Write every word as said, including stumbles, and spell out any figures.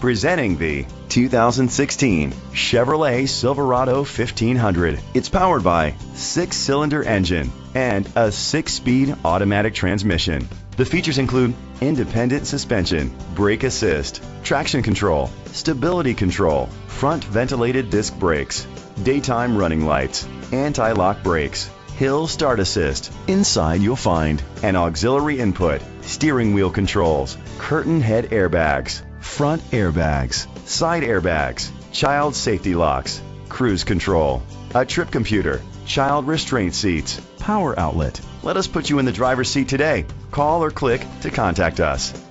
Presenting the two thousand sixteen Chevrolet Silverado fifteen hundred. It's powered by six-cylinder engine and a six-speed automatic transmission. The features include independent suspension, brake assist, traction control, stability control, front ventilated disc brakes, daytime running lights, anti-lock brakes, hill start assist. Inside you'll find an auxiliary input, steering wheel controls, curtain head airbags, front airbags, side airbags, child safety locks, cruise control, a trip computer, child restraint seats, power outlet. Let us put you in the driver's seat today. Call or click to contact us.